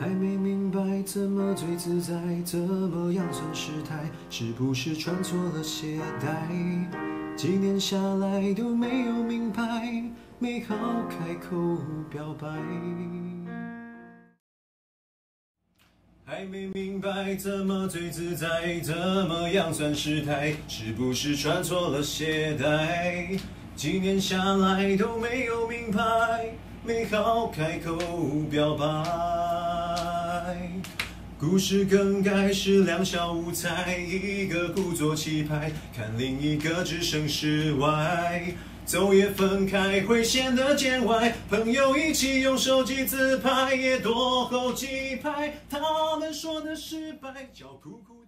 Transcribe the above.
还没明白怎么最自在，怎么样算失态，是不是穿错了鞋带？几年下来都没有明白，没好开口表白。还没明白怎么最自在，怎么样算失态，是不是穿错了鞋带？几年下来都没有明白，没好开口表白。故事梗概是两小无猜，一个故作气派，看另一个置身事外。走也分开会显得见外，朋友一起用手机自拍，也多后几拍。他们说的失败，叫苦苦。